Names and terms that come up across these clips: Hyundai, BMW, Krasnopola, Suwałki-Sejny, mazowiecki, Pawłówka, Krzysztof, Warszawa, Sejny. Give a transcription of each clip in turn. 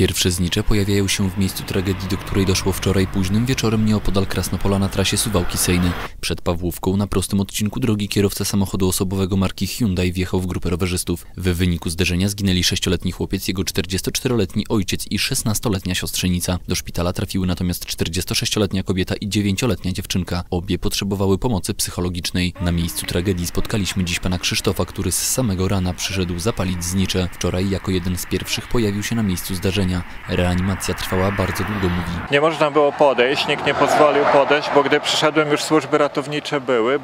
Pierwsze znicze pojawiają się w miejscu tragedii, do której doszło wczoraj późnym wieczorem nieopodal Krasnopola na trasie Suwałki-Sejny. Przed Pawłówką na prostym odcinku drogi kierowca samochodu osobowego marki Hyundai wjechał w grupę rowerzystów. W wyniku zderzenia zginęli 6-letni chłopiec, jego 44-letni ojciec i 16-letnia siostrzenica. Do szpitala trafiły natomiast 46-letnia kobieta i 9-letnia dziewczynka. Obie potrzebowały pomocy psychologicznej. Na miejscu tragedii spotkaliśmy dziś pana Krzysztofa, który z samego rana przyszedł zapalić znicze. Wczoraj jako jeden z pierwszych pojawił się na miejscu zdarzenia. Reanimacja trwała bardzo długo, mówi. Nie można było podejść, nikt nie pozwolił podejść, bo gdy przyszedłem, już służby ratownicze były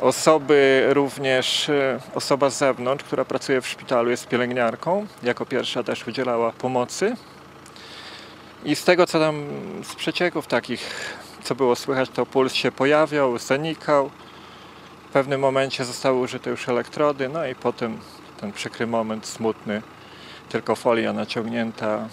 osoby, również osoba z zewnątrz, która pracuje w szpitalu, jest pielęgniarką, jako pierwsza też udzielała pomocy. I z tego, co tam z przecieków takich, co było słychać, to puls się pojawiał, zanikał. W pewnym momencie zostały użyte już elektrody, no i potem ten przykry moment, smutny, tylko folia naciągnięta.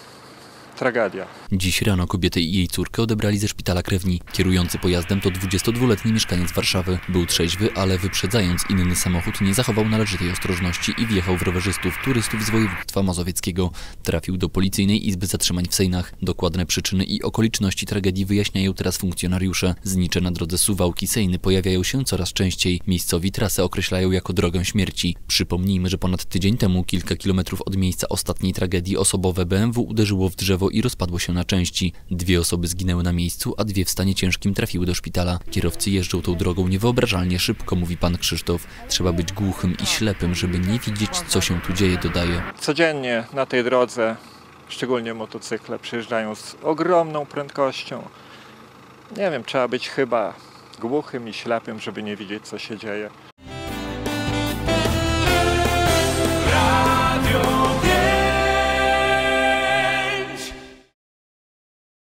Tragedia. Dziś rano kobietę i jej córkę odebrali ze szpitala krewni. Kierujący pojazdem to 22-letni mieszkaniec Warszawy. Był trzeźwy, ale wyprzedzając inny samochód nie zachował należytej ostrożności i wjechał w rowerzystów, turystów z województwa mazowieckiego. Trafił do Policyjnej Izby Zatrzymań w Sejnach. Dokładne przyczyny i okoliczności tragedii wyjaśniają teraz funkcjonariusze. Znicze na drodze Suwałki-Sejny pojawiają się coraz częściej. Miejscowi trasę określają jako drogę śmierci. Przypomnijmy, że ponad tydzień temu kilka kilometrów od miejsca ostatniej tragedii osobowe BMW uderzyło w drzewo i rozpadło się na części. Dwie osoby zginęły na miejscu, a dwie w stanie ciężkim trafiły do szpitala. Kierowcy jeżdżą tą drogą niewyobrażalnie szybko, mówi pan Krzysztof. Trzeba być głuchym i ślepym, żeby nie widzieć, co się tu dzieje, dodaje. Codziennie na tej drodze, szczególnie motocykle, przejeżdżają z ogromną prędkością. Nie wiem, trzeba być chyba głuchym i ślepym, żeby nie widzieć, co się dzieje.